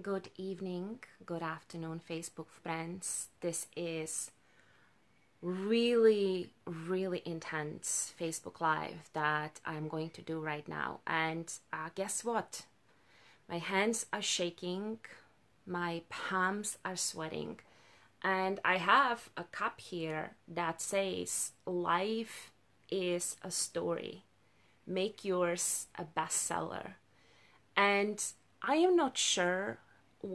Good evening, good afternoon, Facebook friends. This is really intense Facebook Live that I'm going to do right now. And guess what? My hands are shaking, my palms are sweating, and I have a cup here that says, "Life is a story. Make yours a bestseller." And I am not sure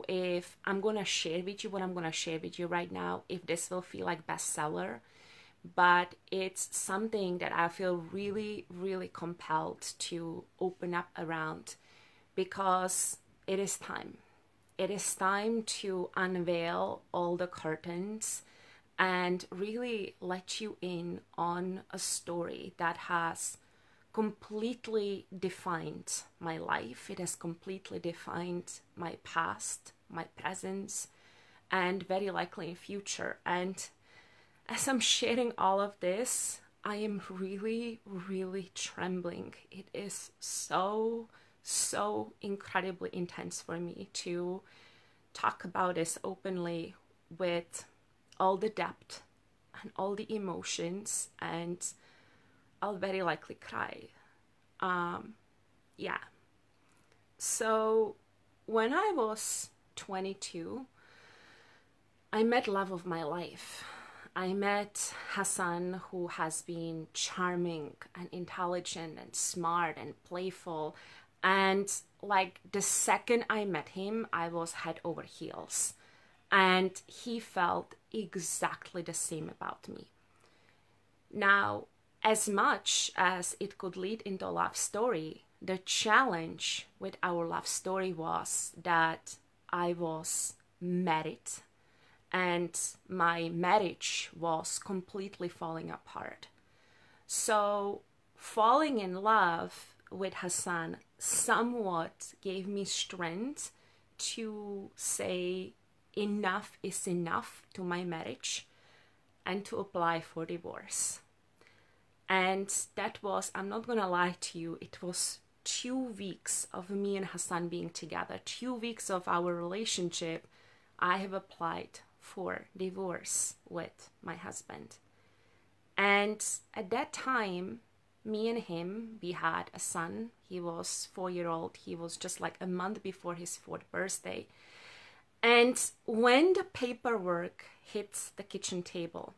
if I'm gonna share with you what I'm gonna share with you right now, if this will feel like bestseller, but it's something that I feel really compelled to open up around, because it is time. It is time to unveil all the curtains and really let you in on a story that has completely defined my life. It has completely defined my past, my present, and very likely in future. And as I'm sharing all of this, I am really trembling. It is so incredibly intense for me to talk about this openly with all the depth and all the emotions, and I'll very likely cry. Yeah. So when I was 22, I met love of my life. I met Hassan, who has been charming and intelligent and smart and playful. And like the second I met him, I was head over heels. And he felt exactly the same about me. Now, as much as it could lead into a love story, the challenge with our love story was that I was married and my marriage was completely falling apart. So falling in love with Hassan somewhat gave me strength to say enough is enough to my marriage and to apply for divorce. And that was, I'm not gonna lie to you, it was 2 weeks of me and Hassan being together, 2 weeks of our relationship, I have applied for divorce with my husband. And at that time, me and him, we had a son. He was 4-year-old. He was just like a month before his 4th birthday. And when the paperwork hits the kitchen table,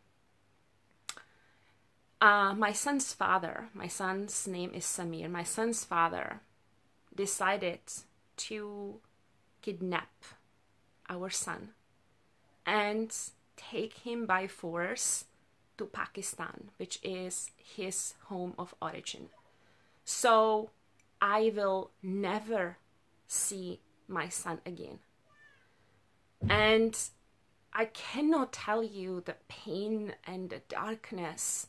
my son's father, my son's name is Samir, my son's father decided to kidnap our son and take him by force to Pakistan, which is his home of origin. So I will never see my son again. And I cannot tell you the pain and the darkness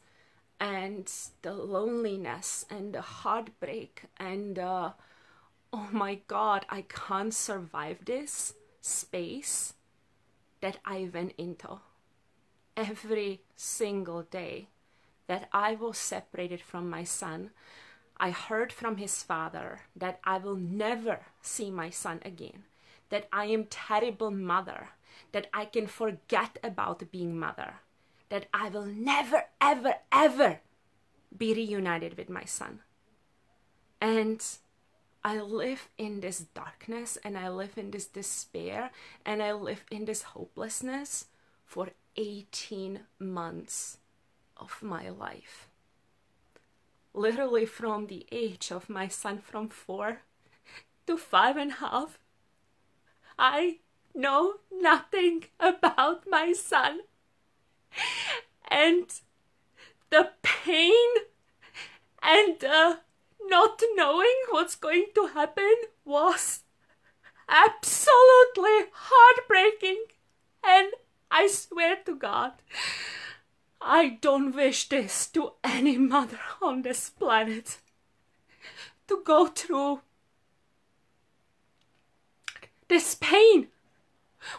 and the loneliness and the heartbreak and oh my God, I can't survive this space that I went into. Every single day that I was separated from my son, I heard from his father that I will never see my son again, that I am terrible mother, that I can forget about being mother, that I will never, ever be reunited with my son. And I live in this darkness, and I live in this despair, and I live in this hopelessness for 18 months of my life. Literally from the age of my son, from 4 to 5.5, I know nothing about my son. And the pain and not knowing what's going to happen was absolutely heartbreaking. And I swear to God, I don't wish this to any mother on this planet, to go through this pain,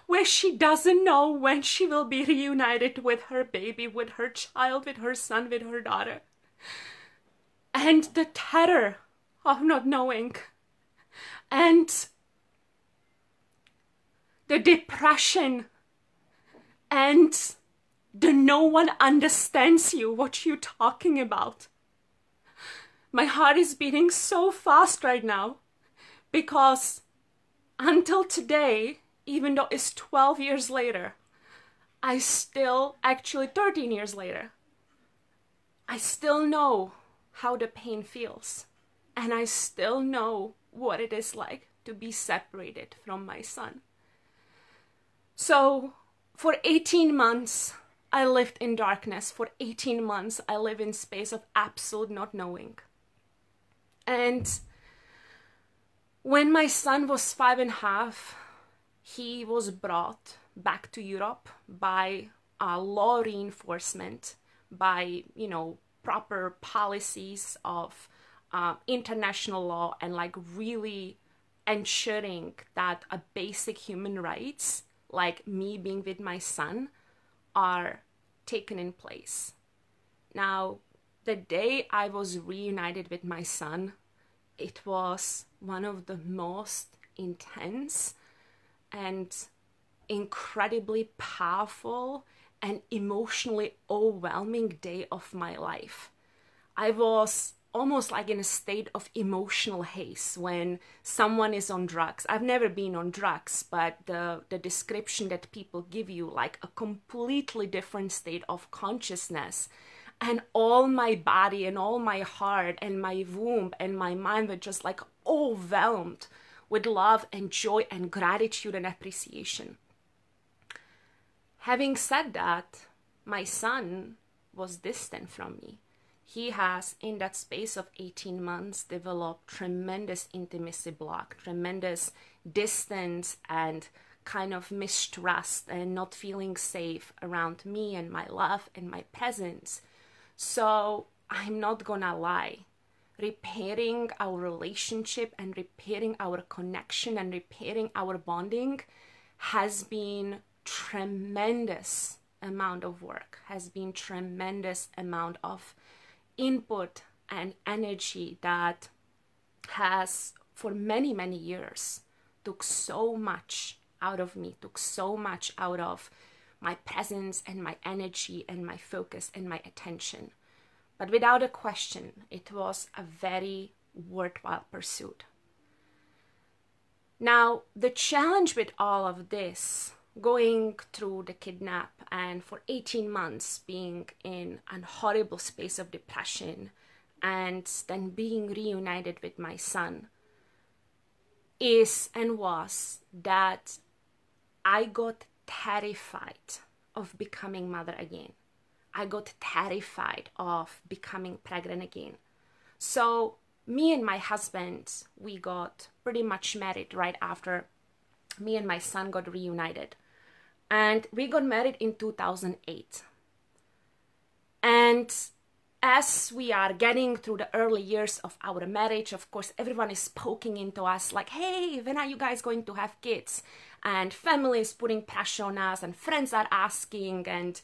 where she doesn't know when she will be reunited with her baby, with her child, with her son, with her daughter. And the terror of not knowing. And the depression, and the no one understands you, what you're talking about. My heart is beating so fast right now because until today, even though it's 12 years later, I still, actually 13 years later, I still know how the pain feels, and I still know what it is like to be separated from my son. So for 18 months, I lived in darkness. For 18 months, I lived in space of absolute not knowing. And when my son was 5.5, he was brought back to Europe by law reinforcement, by, you know, proper policies of international law, and like really ensuring that a basic human rights, like me being with my son, are taken in place. Now, the day I was reunited with my son, it was one of the most intense and incredibly powerful and emotionally overwhelming day of my life. I was almost like in a state of emotional haze when someone is on drugs. I've never been on drugs, but the description that people give you, like a completely different state of consciousness, and all my body and all my heart and my womb and my mind were just like overwhelmed with love and joy and gratitude and appreciation. Having said that, my son was distant from me. He has, in that space of 18 months, developed tremendous intimacy block, tremendous distance and kind of mistrust and not feeling safe around me and my love and my presence. So I'm not gonna lie, repairing our relationship and repairing our connection and repairing our bonding has been tremendous amount of work, has been tremendous amount of input and energy that has, for many, many years, took so much out of me, took so much out of my presence and my energy and my focus and my attention. But without a question, it was a very worthwhile pursuit. Now, the challenge with all of this, going through the kidnap and for 18 months being in an horrible space of depression and then being reunited with my son, is and was that I got terrified of becoming mother again. I got terrified of becoming pregnant again. So me and my husband, we got pretty much married right after me and my son got reunited. And we got married in 2008. And as we are getting through the early years of our marriage, of course, everyone is poking into us like, hey, when are you guys going to have kids? And family is putting pressure on us, and friends are asking, and,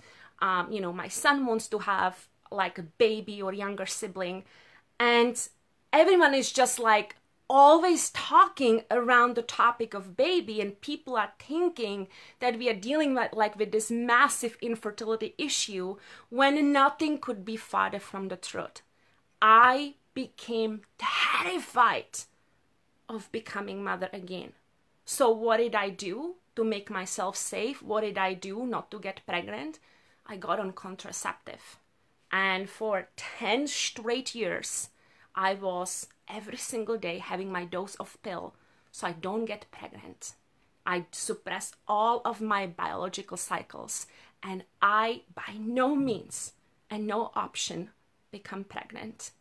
you know, my son wants to have like a baby or younger sibling. And everyone is just like always talking around the topic of baby, and people are thinking that we are dealing with this massive infertility issue when nothing could be farther from the truth. I became terrified of becoming mother again. So what did I do to make myself safe? What did I do not to get pregnant? I got on contraceptive, and for 10 straight years I was every single day having my dose of pill so I don't get pregnant. I suppress all of my biological cycles, and I by no means and no option become pregnant.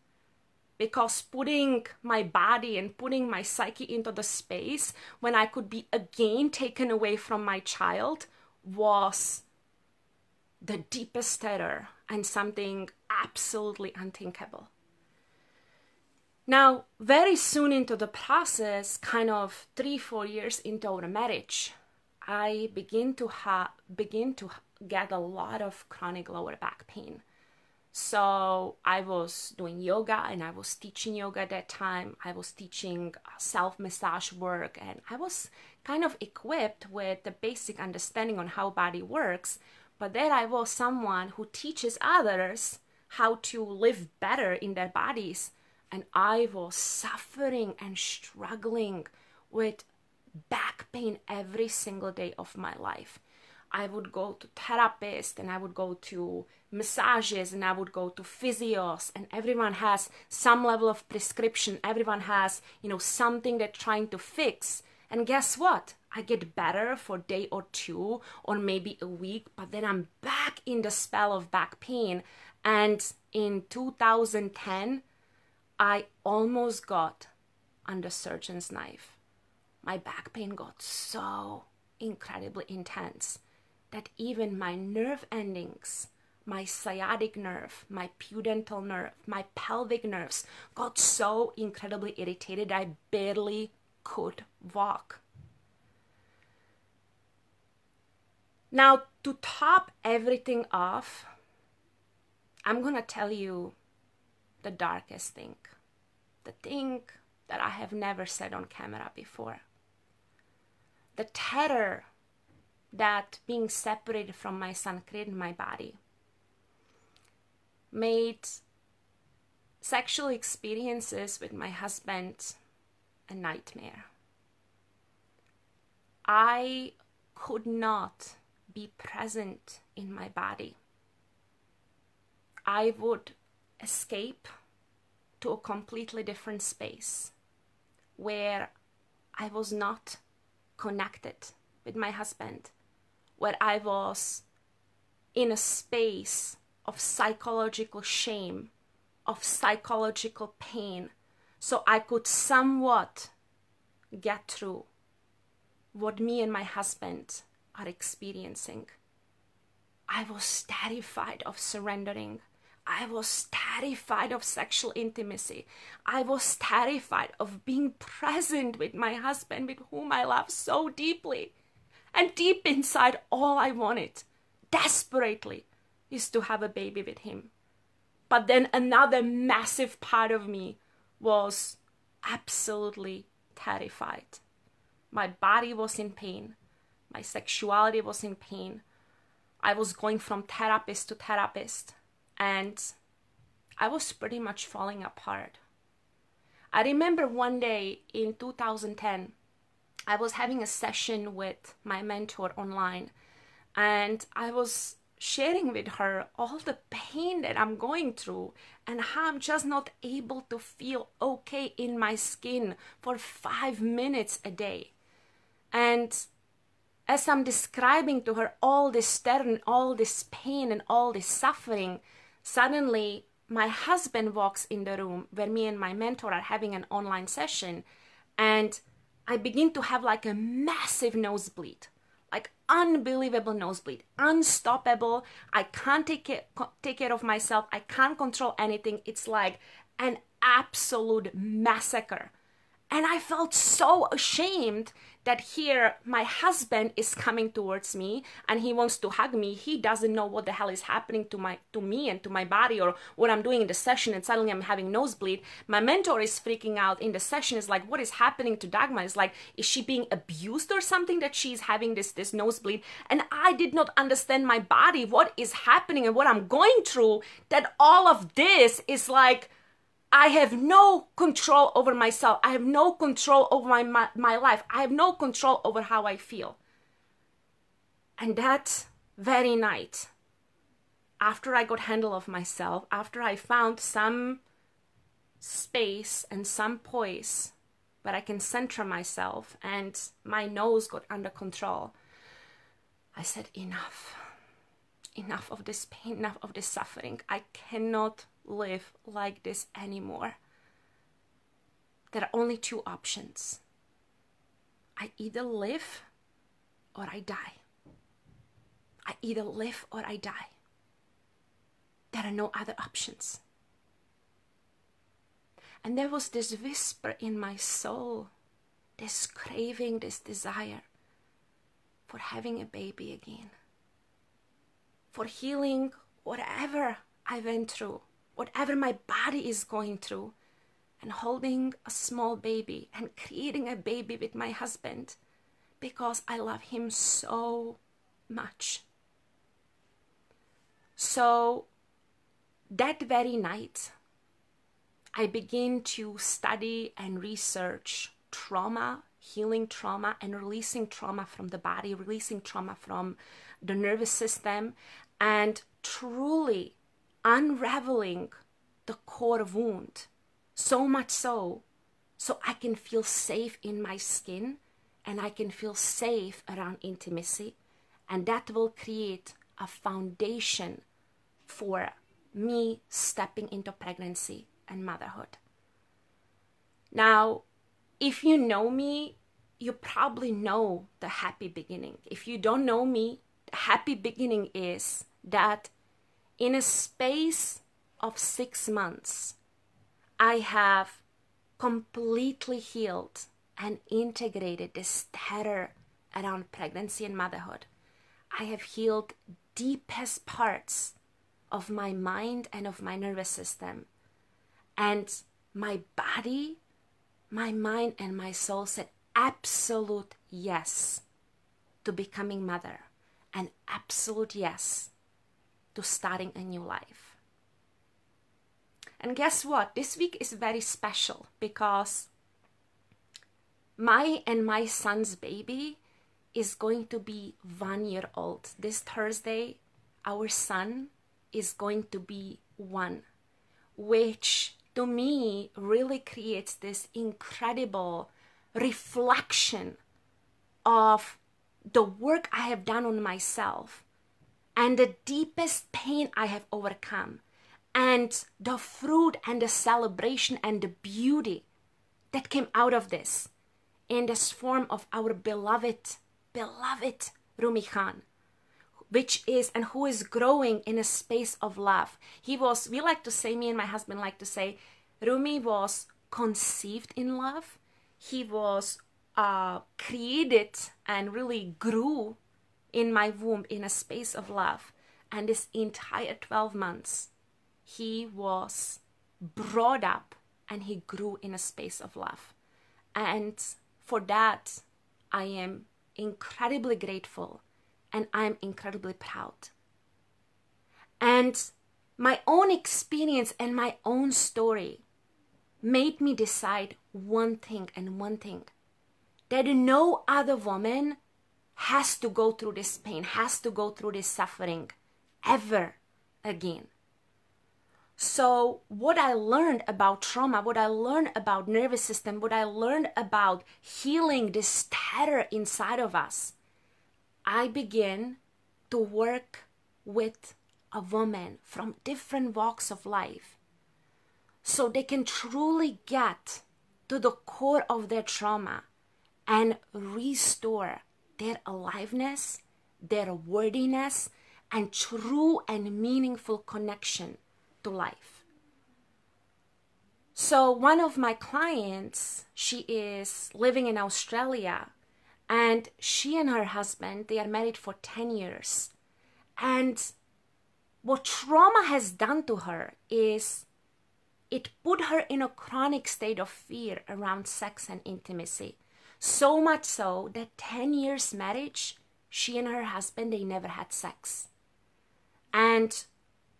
Because putting my body and putting my psyche into the space when I could be again taken away from my child was the deepest terror and something absolutely unthinkable. Now, very soon into the process, kind of 3-4 years into our marriage, I begin to get a lot of chronic lower back pain. So I was doing yoga and I was teaching yoga at that time. I was teaching self-massage work, and I was kind of equipped with the basic understanding on how body works. But then I was someone who teaches others how to live better in their bodies. And I was suffering and struggling with back pain every single day of my life. I would go to therapists, and I would go to massages, and I would go to physios, and everyone has some level of prescription. Everyone has, you know, something they're trying to fix. And guess what? I get better for a day or two or maybe a week, but then I'm back in the spell of back pain. And in 2010, I almost got under surgeon's knife. My back pain got so incredibly intense that even my nerve endings, my sciatic nerve, my pudendal nerve, my pelvic nerves got so incredibly irritated I barely could walk. Now, to top everything off, I'm gonna tell you the darkest thing, the thing that I have never said on camera before. The terror that being separated from my son created in my body made sexual experiences with my husband a nightmare. I could not be present in my body. I would escape to a completely different space where I was not connected with my husband, where I was in a space of psychological shame, of psychological pain, so I could somewhat get through what me and my husband are experiencing. I was terrified of surrendering. I was terrified of sexual intimacy. I was terrified of being present with my husband, with whom I love so deeply. And deep inside, all I wanted, desperately, is to have a baby with him. But then another massive part of me was absolutely terrified. My body was in pain. My sexuality was in pain. I was going from therapist to therapist. And I was pretty much falling apart. I remember one day in 2010, I was having a session with my mentor online, and I was sharing with her all the pain that I'm going through and how I'm just not able to feel okay in my skin for 5 minutes a day. And as I'm describing to her all this terror and all this pain and all this suffering, suddenly, my husband walks in the room where me and my mentor are having an online session, and I begin to have like a massive nosebleed, like unbelievable nosebleed, unstoppable. I can't take care of myself. I can't control anything. It's like an absolute massacre. And I felt so ashamed that here my husband is coming towards me and he wants to hug me. He doesn't know what the hell is happening to me and to my body or what I'm doing in the session, and suddenly I'm having nosebleed. My mentor is freaking out in the session. It's like, what is happening to Dagmar? It's like, is she being abused or something that she's having this nosebleed? And I did not understand my body, what is happening and what I'm going through, that all of this is like, I have no control over myself. I have no control over my life. I have no control over how I feel. And that very night, after I got handle of myself, after I found some space and some poise where I can center myself and my nose got under control, I said, enough. Enough of this pain, enough of this suffering. I cannot live like this anymore. There are only two options. I either live or I die. I either live or I die. There are no other options. And there was this whisper in my soul, this craving, this desire for having a baby again, for healing whatever I went through, whatever my body is going through, and holding a small baby and creating a baby with my husband because I love him so much. So that very night, I began to study and research trauma, healing trauma, and releasing trauma from the body, releasing trauma from the nervous system, and truly unraveling the core wound. So much so I can feel safe in my skin, and I can feel safe around intimacy, and that will create a foundation for me stepping into pregnancy and motherhood. Now, if you know me, you probably know the happy beginning. If you don't know me, the happy beginning is that in a space of 6 months, I have completely healed and integrated this terror around pregnancy and motherhood. I have healed deepest parts of my mind and of my nervous system. And my body, my mind, and my soul said absolute yes to becoming mother and absolute yes to starting a new life. And guess what? This week is very special because my and my son's baby is going to be 1 year old. This Thursday, our son is going to be 1, which to me really creates this incredible reflection of the work I have done on myself and the deepest pain I have overcome, and the fruit and the celebration and the beauty that came out of this in this form of our beloved Rumi Khan, which is and who is growing in a space of love. He was, we like to say, me and my husband like to say, Rumi was conceived in love. He was created and really grew in my womb in a space of love. And this entire 12 months, he was brought up and he grew in a space of love. And for that, I am incredibly grateful and I'm incredibly proud. And my own experience and my own story made me decide one thing and one thing, that no other woman has to go through this pain, has to go through this suffering ever again. So what I learned about trauma, what I learned about nervous system, what I learned about healing this terror inside of us, I began to work with a woman from different walks of life so they can truly get to the core of their trauma and restore their aliveness, their worthiness, and true and meaningful connection to life. So one of my clients, she is living in Australia, and she and her husband, they are married for 10 years. And what trauma has done to her is it put her in a chronic state of fear around sex and intimacy. So much so that 10 years marriage, she and her husband, they never had sex. And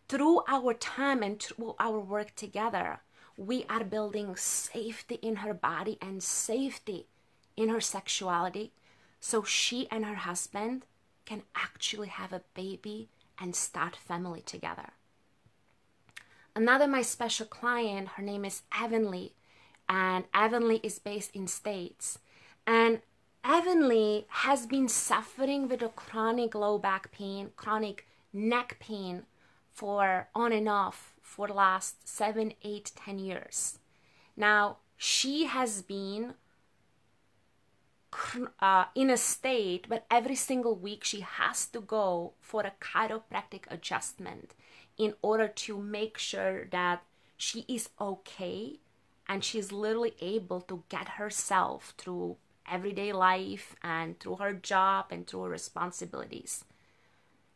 through our time and through our work together, we are building safety in her body and safety in her sexuality so she and her husband can actually have a baby and start family together. Another my special client, her name is Evanlee, and Evanlee is based in States. And Evanlee has been suffering with a chronic low back pain, chronic neck pain, for on and off for the last 7, 8, 10 years. Now, she has been in a state where every single week she has to go for a chiropractic adjustment in order to make sure that she is okay and she's literally able to get herself through everyday life and through her job and through her responsibilities.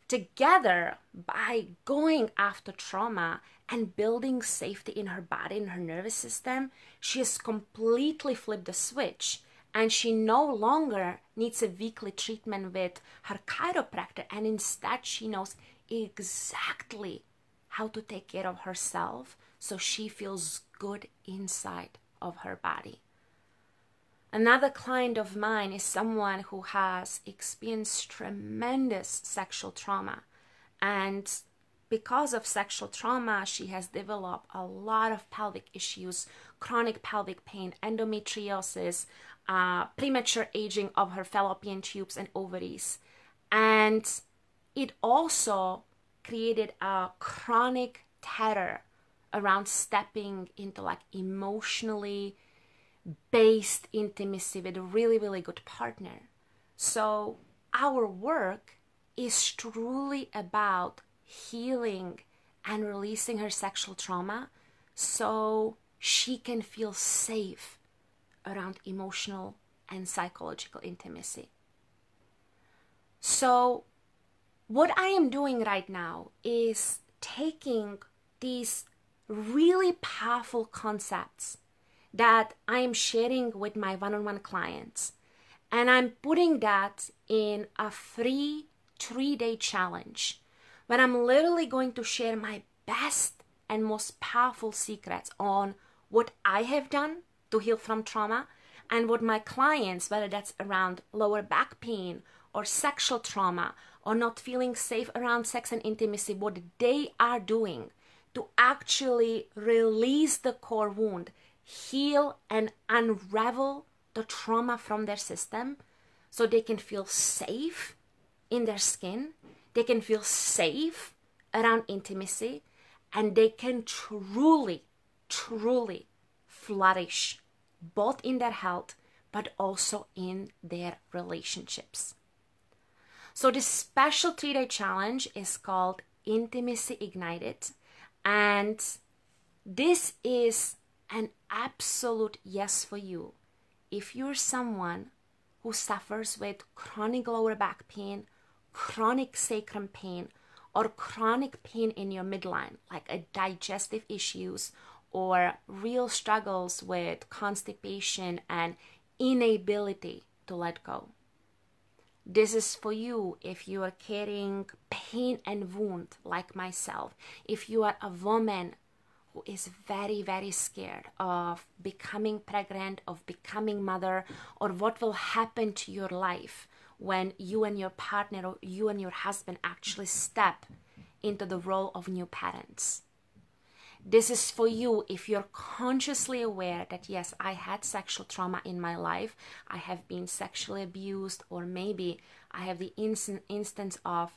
together by going after trauma and building safety in her body, in her nervous system, she has completely flipped the switch. And she no longer needs a weekly treatment with her chiropractor. And instead, she knows exactly how to take care of herself so she feels good inside of her body. Another client of mine is someone who has experienced tremendous sexual trauma. And because of sexual trauma, she has developed a lot of pelvic issues, chronic pelvic pain, endometriosis, premature aging of her fallopian tubes and ovaries. And it also created a chronic terror around stepping into like emotionally based intimacy with a really, really good partner. So our work is truly about healing and releasing her sexual trauma so she can feel safe around emotional and psychological intimacy. So what I am doing right now is taking these really powerful concepts that I am sharing with my one-on-one clients, and I'm putting that in a free 3-day challenge where I'm literally going to share my best and most powerful secrets on what I have done to heal from trauma and what my clients, whether that's around lower back pain or sexual trauma or not feeling safe around sex and intimacy, what they are doing to actually release the core wound, heal and unravel the trauma from their system so they can feel safe in their skin, they can feel safe around intimacy, and they can truly, truly flourish both in their health but also in their relationships. So this special 3-day challenge is called Intimacy Ignited, and this is an absolute yes for you if you're someone who suffers with chronic lower back pain, chronic sacrum pain, or chronic pain in your midline, like a digestive issues or real struggles with constipation and inability to let go. This is for you if you are carrying pain and wound like myself, if you are a woman who is very, very scared of becoming pregnant, of becoming mother, or what will happen to your life when you and your partner or you and your husband actually step into the role of new parents. This is for you if you're consciously aware that yes, I had sexual trauma in my life, I have been sexually abused, or maybe I have the instance of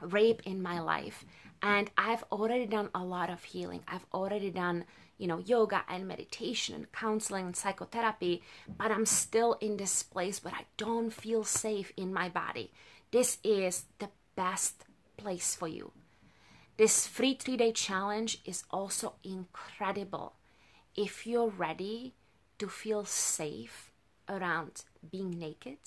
rape in my life, and I've already done a lot of healing. I've already done, you know, yoga and meditation and counseling and psychotherapy, but I'm still in this place where I don't feel safe in my body. This is the best place for you. This free 3-day challenge is also incredible if you're ready to feel safe around being naked,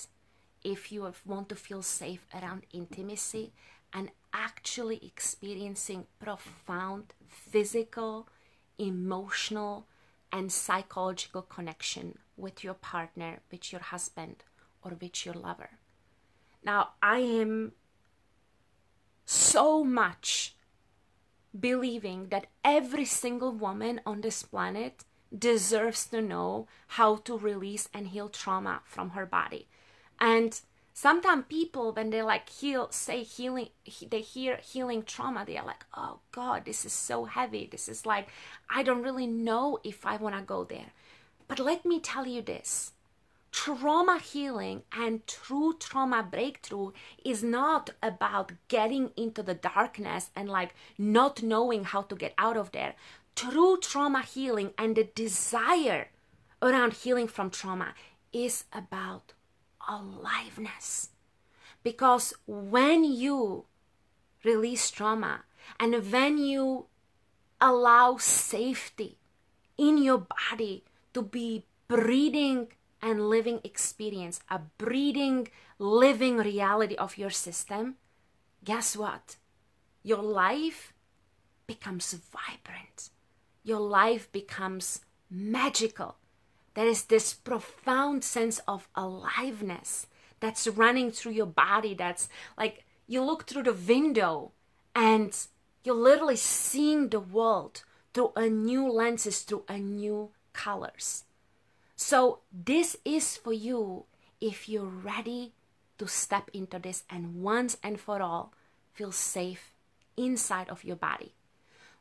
if you want to feel safe around intimacy, and actually experiencing profound physical, emotional, and psychological connection with your partner, with your husband, or with your lover. Now, I am so much believing that every single woman on this planet deserves to know how to release and heal trauma from her body. And sometimes people, when they like hear healing trauma, they are like, oh God, this is so heavy. This is like, I don't really know if I want to go there. But let me tell you this, trauma healing and true trauma breakthrough is not about getting into the darkness and like not knowing how to get out of there. True trauma healing and the desire around healing from trauma is about aliveness, because when you release trauma and when you allow safety in your body to be breathing and living experience, a breathing, living reality of your system, guess what? Your life becomes vibrant. Your life becomes magical. There is this profound sense of aliveness that's running through your body. That's like you look through the window and you're literally seeing the world through a new lenses, through a new colors. So this is for you if you're ready to step into this and once and for all feel safe inside of your body.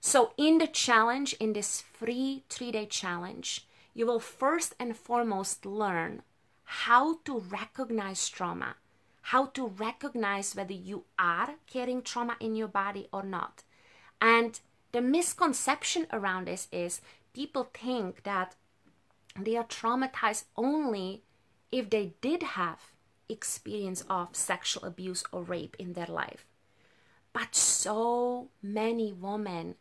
So in the challenge, in this free 3-day challenge, you will first and foremost learn how to recognize trauma, how to recognize whether you are carrying trauma in your body or not. And the misconception around this is people think that they are traumatized only if they did have experience of sexual abuse or rape in their life. But so many women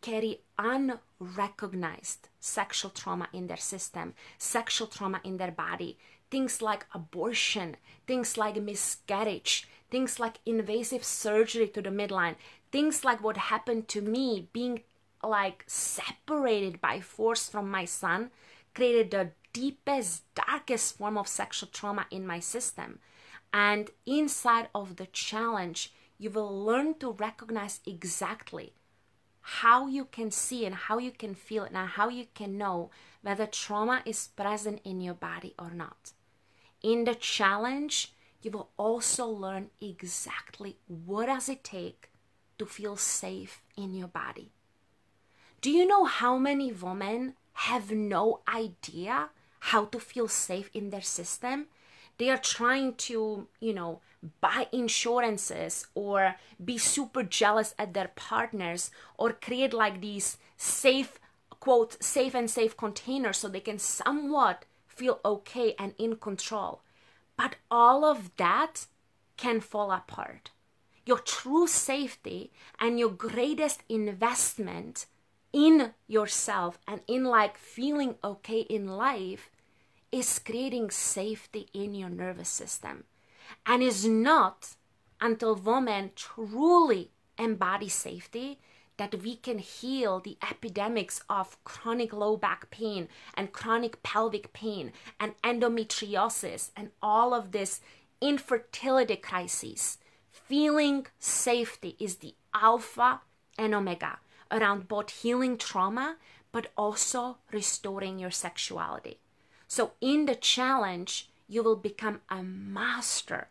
carry unrecognized sexual trauma in their system, sexual trauma in their body, things like abortion, things like miscarriage, things like invasive surgery to the midline, things like what happened to me, being like separated by force from my son, created the deepest, darkest form of sexual trauma in my system. And inside of the challenge, you will learn to recognize exactly how you can see and how you can feel and how you can know whether trauma is present in your body or not. In the challenge, you will also learn exactly what does it take to feel safe in your body. Do you know how many women have no idea how to feel safe in their system? They are trying to, buy insurances or be super jealous at their partners or create like these safe, quote, safe and safe containers so they can somewhat feel okay and in control. But all of that can fall apart. Your true safety and your greatest investment in yourself and in like feeling okay in life is creating safety in your nervous system, and is not until women truly embody safety that we can heal the epidemics of chronic low back pain and chronic pelvic pain and endometriosis and all of this infertility crises. Feeling safety is the alpha and omega around both healing trauma but also restoring your sexuality. So in the challenge, you will become a master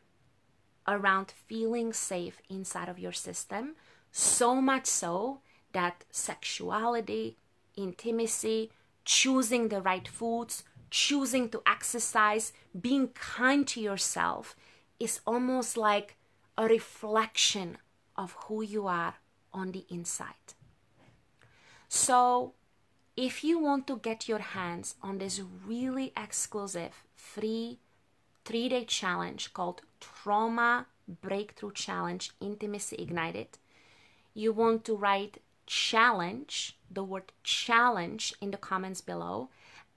around feeling safe inside of your system, so much so that sexuality, intimacy, choosing the right foods, choosing to exercise, being kind to yourself is almost like a reflection of who you are on the inside. So if you want to get your hands on this really exclusive free 3-day challenge called Trauma Breakthrough Challenge, Intimacy Ignited, you want to write challenge, the word challenge, in the comments below,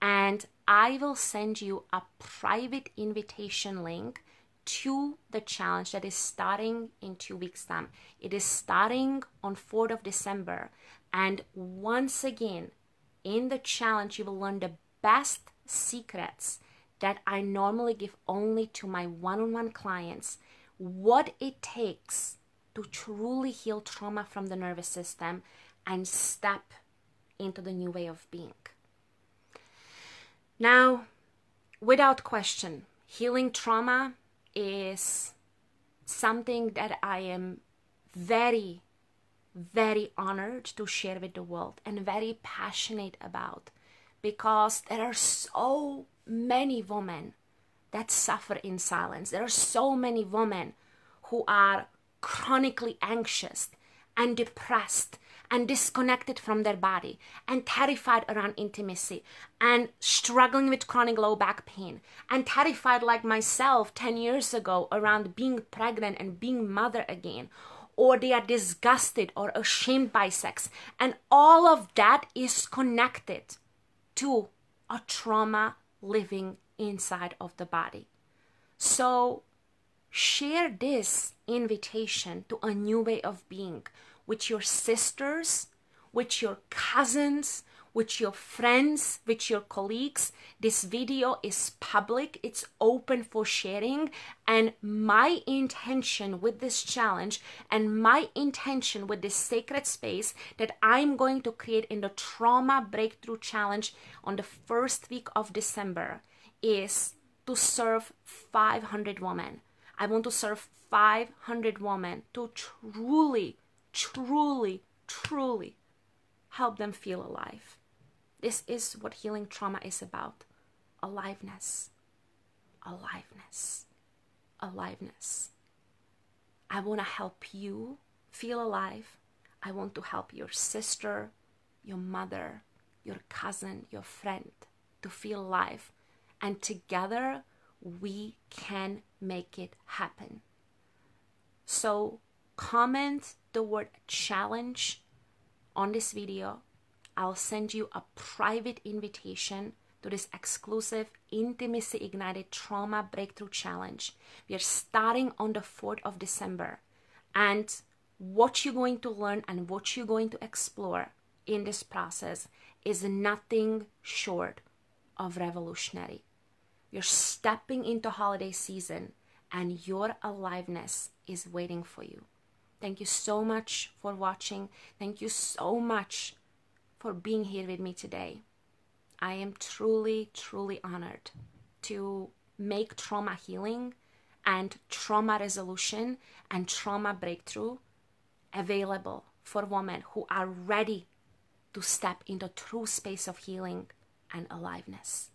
and I will send you a private invitation link to the challenge that is starting in 2 weeks' time. It is starting on 4th of December, and once again, in the challenge, you will learn the best secrets that I normally give only to my one-on-one clients. What it takes to truly heal trauma from the nervous system and step into the new way of being. Now, without question, healing trauma is something that I am very honored to share with the world and very passionate about, because there are so many women that suffer in silence. There are so many women who are chronically anxious and depressed and disconnected from their body and terrified around intimacy and struggling with chronic low back pain and terrified like myself 10 years ago around being pregnant and being mother again, or they are disgusted or ashamed by sex. And all of that is connected to a trauma living inside of the body. So Share this invitation to a new way of being with your sisters, with your cousins, with your friends, with your colleagues. This video is public, it's open for sharing, and my intention with this challenge and my intention with this sacred space that I'm going to create in the Trauma Breakthrough Challenge on the first week of December is to serve 500 women. I want to serve 500 women to truly help them feel alive. This is what healing trauma is about. Aliveness. Aliveness. Aliveness. I want to help you feel alive. I want to help your sister, your mother, your cousin, your friend to feel alive. And together we can make it happen. So comment the word challenge on this video. I'll send you a private invitation to this exclusive Intimacy Ignited Trauma Breakthrough Challenge. We are starting on the 4th of December. And what you're going to learn and what you're going to explore in this process is nothing short of revolutionary. You're stepping into holiday season and your aliveness is waiting for you. Thank you so much for watching. Thank you so much for being here with me today. I am truly honored to make trauma healing and trauma resolution and trauma breakthrough available for women who are ready to step into true space of healing and aliveness.